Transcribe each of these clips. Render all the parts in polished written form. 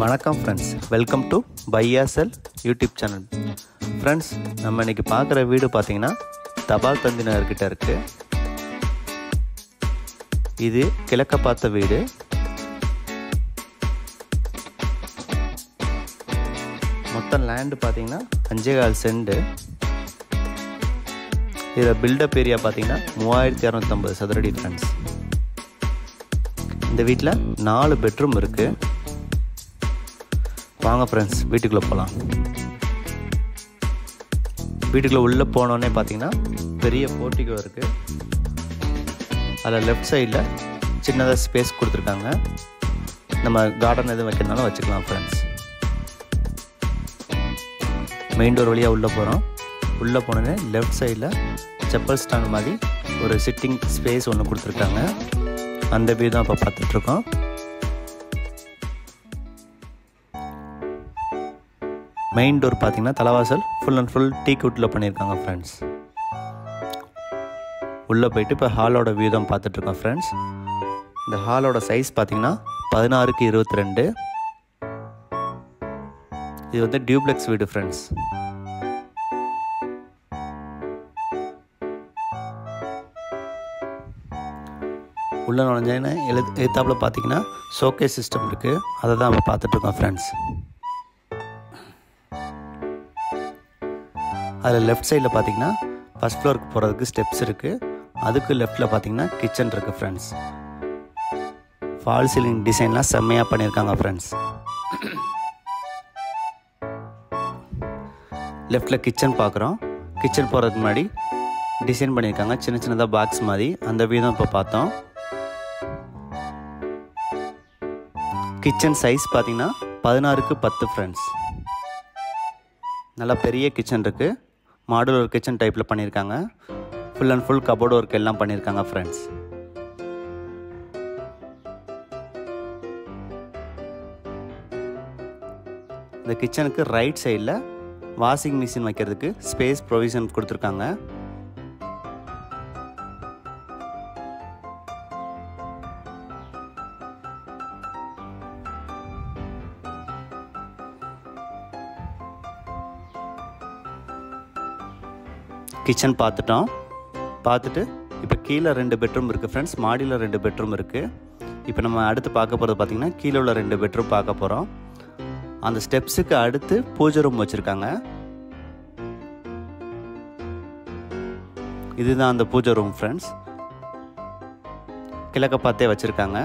Vanakkam friends, welcome to BuyahSell YouTube channel. Friends, நம்ம இன்னைக்கு பார்க்குற வீடு பாத்தீங்கன்னா தபால் தந்தினார் கிட்ட இருக்கு. இது கிழக்க பார்த்த வீடு. மொத்த லேண்ட் பாத்தீங்கன்னா 5.5 சென்ட். இதோட பில்ட் அப் ஏரியா பாத்தீங்கன்னா 3250 சதுர அடி. Friends, இந்த வீட்ல 4 பெட்ரூம் இருக்கு. வாங்க ஃப்ரெண்ட்ஸ், வீட்டுக்குள்ளே போகலாம். வீட்டுக்குள்ளே உள்ளே போனோடனே பார்த்தீங்கன்னா பெரிய போர்ட்டிகோ இருக்குது. அதில் லெஃப்ட் சைடில் சின்னதாக ஸ்பேஸ் கொடுத்துருக்காங்க. நம்ம கார்டன் எதுவும் வைக்கிறதுனாலும் வச்சுக்கலாம். ஃப்ரெண்ட்ஸ், மெயின் டோர் வழியாக உள்ளே போகிறோம். உள்ளே போனோடனே லெஃப்ட் சைடில் செப்பல் ஸ்டாண்ட் மாதிரி ஒரு சிட்டிங் ஸ்பேஸ் ஒன்று கொடுத்துருக்காங்க. அந்த வியூ தான் இப்போ பார்த்துட்ருக்கோம். மெயின் டோர் பார்த்தீங்கன்னா தலைவாசல் ஃபுல் அண்ட் ஃபுல் டீ குட்டில் பண்ணியிருக்காங்க. ஃப்ரெண்ட்ஸ், உள்ளே போயிட்டு இப்போ ஹாலோட வியூ தான் பார்த்துட்ருக்கோம். ஃப்ரெண்ட்ஸ், இந்த ஹாலோட சைஸ் பார்த்தீங்கன்னா 16x22. இது வந்து டியூப்ளெக்ஸ் வீடு. ஃப்ரெண்ட்ஸ், உள்ளே நுழைஞ்சேன்னு எத்தாப்பில் பார்த்தீங்கன்னா ஷோகேஸ் சிஸ்டம் இருக்குது. அதை தான் நம்ம பார்த்துட்ருக்கோம். ஃப்ரெண்ட்ஸ், அதில் லெஃப்ட் சைடில் பார்த்தீங்கன்னா ஃபஸ்ட் ஃப்ளோருக்கு போகிறதுக்கு ஸ்டெப்ஸ் இருக்குது. அதுக்கு லெஃப்ட்டில் பார்த்தீங்கன்னா கிச்சன் இருக்குது. ஃப்ரெண்ட்ஸ், ஃபால் சீலிங் டிசைன்லாம் செம்மையாக பண்ணியிருக்காங்க. ஃப்ரெண்ட்ஸ், லெஃப்ட்டில் கிச்சன் பார்க்குறோம். கிச்சன் போகிறதுக்கு முன்னாடி டிசைன் பண்ணியிருக்காங்க சின்ன சின்னதாக பாக்ஸ் மாதிரி. அந்த வீதம் இப்போ பார்த்தோம். கிச்சன் சைஸ் பார்த்தீங்கன்னா 16x10. ஃப்ரெண்ட்ஸ், நல்லா பெரிய கிச்சன் இருக்குது. மாடுலர் கிச்சன் டைப்பில் பண்ணியிருக்காங்க. Full and full cupboard work எல்லாம் பண்ணியிருக்காங்க. ஃப்ரெண்ட்ஸ், இந்த கிச்சனுக்கு ரைட் சைடில் வாஷிங் மிஷின் வைக்கிறதுக்கு ஸ்பேஸ் ப்ரொவிஷன் கொடுத்துருக்காங்க. கிச்சன் பார்த்துட்டோம். பார்த்துட்டு இப்போ கீழே 2 பெட்ரூம் இருக்குது. ஃப்ரெண்ட்ஸ், மாடியில் 2 பெட்ரூம் இருக்குது. இப்போ நம்ம அடுத்து பார்க்க போகிறது பார்த்திங்கன்னா கீழே உள்ள 2 பெட்ரூம் பார்க்க போகிறோம். அந்த ஸ்டெப்ஸுக்கு அடுத்து பூஜை ரூம் வச்சுருக்காங்க. இதுதான் அந்த பூஜை ரூம். ஃப்ரெண்ட்ஸ், கிழக்க பார்த்தே வச்சுருக்காங்க.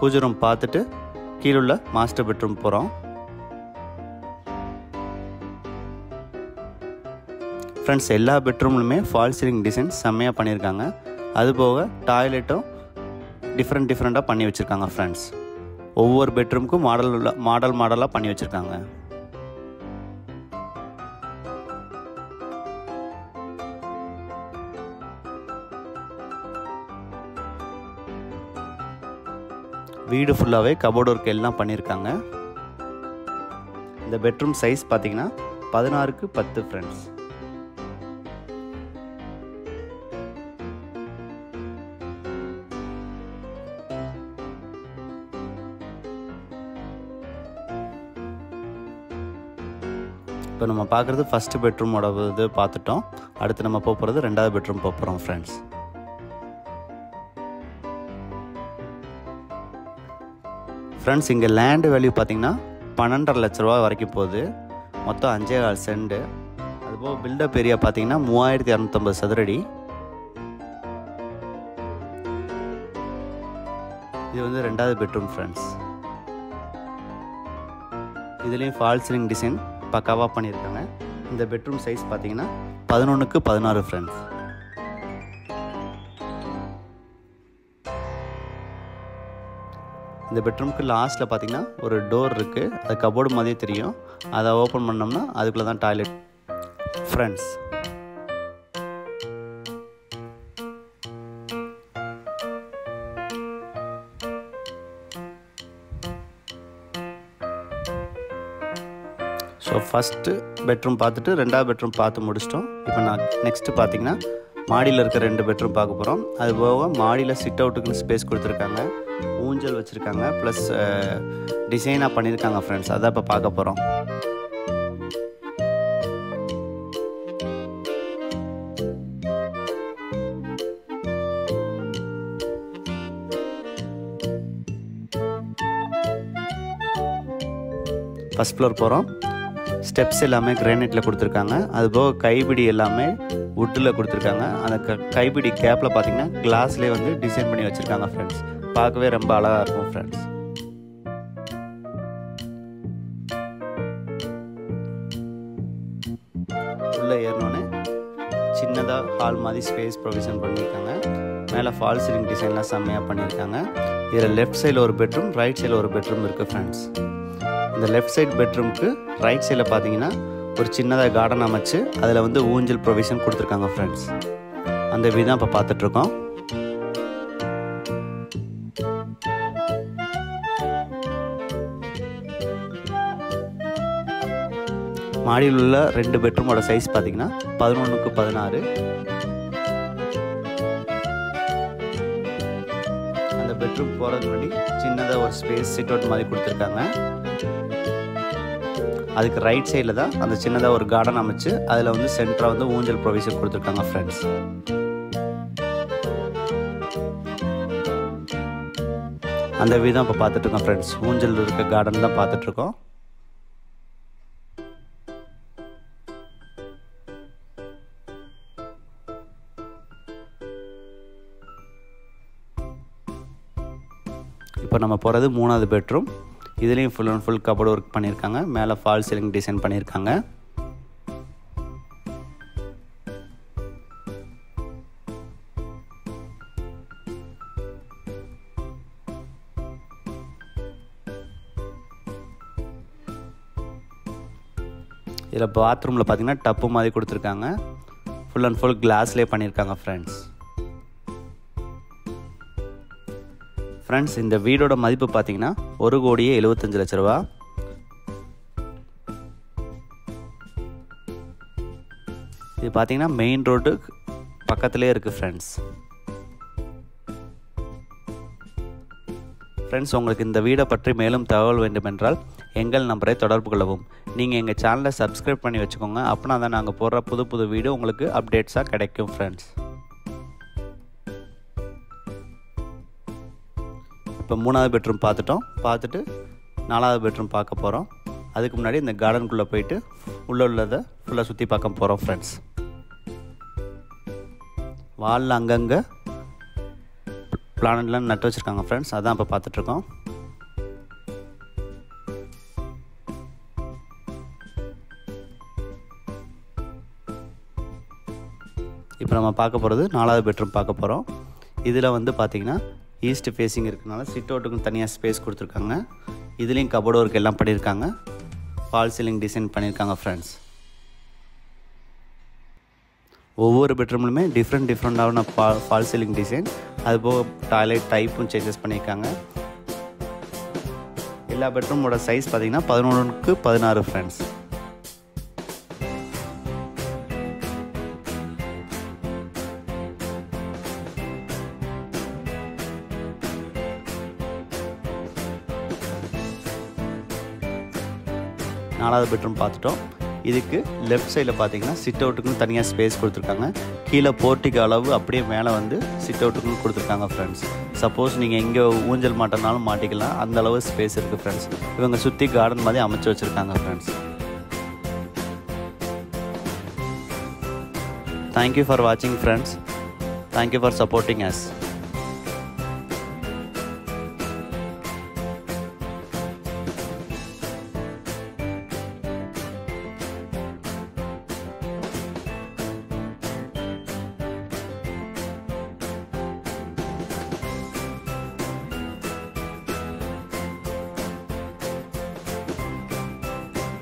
பூஜை ரூம் பார்த்துட்டு கீழே உள்ள மாஸ்டர் பெட்ரூம் போகிறோம். ஃப்ரெண்ட்ஸ், எல்லா பெட்ரூம்லுமே ஃபால் சீலிங் டிசைன் செம்மையாக பண்ணியிருக்காங்க. அதுபோக டாய்லெட்டும் டிஃப்ரெண்ட்டாக பண்ணி வச்சுருக்காங்க. ஃப்ரெண்ட்ஸ், ஒவ்வொரு பெட்ரூமுக்கும் மாடலாக பண்ணி வச்சுருக்காங்க. வீடு ஃபுல்லாகவே கபோர்டு ஒர்க் எல்லாம் பண்ணியிருக்காங்க. இந்த பெட்ரூம் சைஸ் பார்த்திங்கன்னா 16x10. ஃப்ரெண்ட்ஸ், இப்போ நம்ம பார்க்குறது ஃபஸ்ட்டு பெட்ரூமோட இது பார்த்துட்டோம். அடுத்து நம்ம போகிறது 2வது பெட்ரூம் போகிறோம். ஃப்ரெண்ட்ஸ், இங்கே லேண்டு வேல்யூ பார்த்திங்கன்னா 12.5 லட்ச ரூபா வரைக்கும் போகுது. மொத்தம் 5.5 சென்ட். அதுபோக பில்டப் ஏரியா பார்த்திங்கன்னா 3250 சதுர அடி. இது வந்து 2வது பெட்ரூம். ஃப்ரெண்ட்ஸ், இதுலேயும் ஃபால் சீலிங் டிசைன் பக்காவாக பண்ணியிருக்காங்க. இந்த பெட்ரூம் சைஸ் பார்த்தீங்கன்னா 11x16. ஃப்ரெண்ட்ஸ், இந்த பெட்ரூமுக்கு லாஸ்ட்டில் பார்த்தீங்கன்னா ஒரு டோர் இருக்குது. அது கபோர்டு மாதிரியே தெரியும். அதை ஓப்பன் பண்ணோம்னா அதுக்குள்ளே தான் toilet. Friends, so first bedroom பார்த்துட்டு 2வது பெட்ரூம் பார்த்து முடிச்சிட்டோம். இப்போ நான் நெக்ஸ்ட்டு பார்த்தீங்கன்னா மாடியில் இருக்கிற ரெண்டு பெட்ரூம் பார்க்க போகிறோம். அது போக மாடியில் சிட் அவுட்டுக்குன்னு ஸ்பேஸ் கொடுத்துருக்காங்க, ஊஞ்சல் வச்சுருக்காங்க, ப்ளஸ் டிசைனாக பண்ணியிருக்காங்க ஃப்ரெண்ட்ஸ். அதான் இப்போ பார்க்க போகிறோம். ஃபஸ்ட் ஃப்ளோர் போகிறோம். ஸ்டெப்ஸ் எல்லாமே கிரானைட்டில் கொடுத்துருக்காங்க. அதுபோக கைபிடி எல்லாமே வுட்டில் கொடுத்துருக்காங்க. அந்த கைபிடி கேப்பில் பார்த்திங்கன்னா கிளாஸ்லேயே வந்து டிசைன் பண்ணி வச்சுருக்காங்க ஃப்ரெண்ட்ஸ். பார்க்கவே ரொம்ப அழகாக இருக்கும் ஃப்ரெண்ட்ஸ். உள்ளே ஏறினோடனே சின்னதாக ஹால் மாதிரி ஸ்பேஸ் ப்ரொவிஷன் பண்ணியிருக்காங்க. மேலே ஃபால் சீலிங் டிசைன்லாம் செம்மையாக பண்ணியிருக்காங்க. இதில் லெஃப்ட் சைடில் ஒரு பெட்ரூம், ரைட் சைடில் ஒரு பெட்ரூம் இருக்குது ஃப்ரெண்ட்ஸ். இந்த லெஃப்ட் சைட் பெட்ரூமுக்கு ரைட் சைடில் பார்த்தீங்கன்னா ஒரு சின்னதாக கார்டன் அமைச்சு அதில் வந்து ஊஞ்சல் ப்ரொவிஷன் கொடுத்துருக்காங்க ஃப்ரெண்ட்ஸ். அந்த வீடு தான் இப்போ பார்த்துட்ருக்கோம். மாடியில் உள்ள ரெண்டு பெட்ரூமோட சைஸ் பார்த்தீங்கன்னா 11x16. அந்த பெட்ரூம் போகிறது முன்னாடி சின்னதாக ஒரு ஸ்பேஸ் சிட் அவுட் மாதிரி கொடுத்துருக்காங்க. அதுக்கு ரைட் சைடில் தான் அந்த சின்னதாக ஒரு கார்டன் அமைச்சு அதில் வந்து சென்டராக வந்து ஊஞ்சல் ப்ரொவிஷன் கொடுத்துருக்காங்க ஃப்ரெண்ட்ஸ். அந்த வீடு தான் இப்போ பார்த்துட்ருக்கோம் ஃப்ரெண்ட்ஸ். ஊஞ்சல் இருக்க கார்டன் தான் பார்த்துட்ருக்கோம். இப்போ நம்ம போகிறது மூணாவது பெட்ரூம். இதுலேயும் full and full cupboard work பண்ணியிருக்காங்க. மேலே ஃபால் சீலிங் டிசைன் பண்ணியிருக்காங்க. இதில் பாத்ரூமில் பார்த்தீங்கன்னா டப்பு மாதிரி கொடுத்துருக்காங்க. ஃபுல் அண்ட் ஃபுல் கிளாஸ்லேயே பண்ணியிருக்காங்க ஃப்ரெண்ட்ஸ். ஃப்ரெண்ட்ஸ், இந்த வீடோட மதிப்பு பார்த்தீங்கன்னா 1,75,00,000 ரூபா. இது பார்த்தீங்கன்னா மெயின் ரோடு பக்கத்துலேயே இருக்குது ஃப்ரெண்ட்ஸ். ஃப்ரெண்ட்ஸ், உங்களுக்கு இந்த வீடை பற்றி மேலும் தகவல் வேண்டுமென்றால் எங்கள் நம்பரை தொடர்பு கொள்ளவும். நீங்கள் எங்கள் சேனலை சப்ஸ்கிரைப் பண்ணி வச்சுக்கோங்க. அப்படின்னா தான் நாங்கள் போடுற புது புது வீடியோ உங்களுக்கு அப்டேட்ஸாக கிடைக்கும் ஃப்ரெண்ட்ஸ். இப்போ மூணாவது பெட்ரூம் பார்த்துட்டு நாலாவது பெட்ரூம் பார்க்க போகிறோம். அதுக்கு முன்னாடி இந்த கார்டனுக்குள்ளே போயிட்டு உள்ளே உள்ளதை ஃபுல்லாக சுற்றி பார்க்க போகிறோம் ஃப்ரெண்ட்ஸ். வாலில் அங்கங்கே பிளானட்லாம் நட்டு வச்சுருக்காங்க ஃப்ரெண்ட்ஸ். அதான் இப்போ பார்த்துட்ருக்கோம். இப்போ நம்ம பார்க்க போகிறது நாலாவது பெட்ரூம் பார்க்க போகிறோம். இதில் வந்து பார்த்திங்கன்னா ஈஸ்ட் ஃபேஸிங் இருக்கிறதுனால சிட் அவுட்டுக்குன்னு தனியாக ஸ்பேஸ் கொடுத்துருக்காங்க. இதுலேயும் கபோர்டு ஒர்க் எல்லாம் பண்ணியிருக்காங்க. ஃபால் சீலிங் டிசைன் பண்ணியிருக்காங்க ஃப்ரெண்ட்ஸ். ஒவ்வொரு பெட்ரூம்லுமே டிஃப்ரெண்டான ஃபால் சீலிங் டிசைன், அதுபோக டாய்லெட் டைப்பும் சேஞ்சஸ் பண்ணியிருக்காங்க. எல்லா பெட்ரூமோட சைஸ் பார்த்திங்கன்னா 11x16 ஃப்ரெண்ட்ஸ். நாலாவது பெட்ரூம் பார்த்துட்டோம். இதுக்கு லெஃப்ட் சைடில் பார்த்தீங்கன்னா சிட் அவுட்டுக்குன்னு தனியாக ஸ்பேஸ் கொடுத்துருக்காங்க. கீழே போர்ட்டிக்கு அளவு அப்படியே மேலே வந்து சிட் அவுட்டுக்குன்னு கொடுத்துருக்காங்க ஃப்ரெண்ட்ஸ். சப்போஸ் நீங்கள் இங்கே ஊஞ்சல் மாட்டினாலும் மாட்டிக்கலாம், அந்த அளவு ஸ்பேஸ் இருக்குது ஃப்ரெண்ட்ஸ். இவங்க சுற்றி கார்டன் மாதிரி அமைச்சு வச்சுருக்காங்க ஃப்ரெண்ட்ஸ். தேங்க்யூ ஃபார் வாட்சிங் friends. Thank you for supporting as.